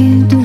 I do.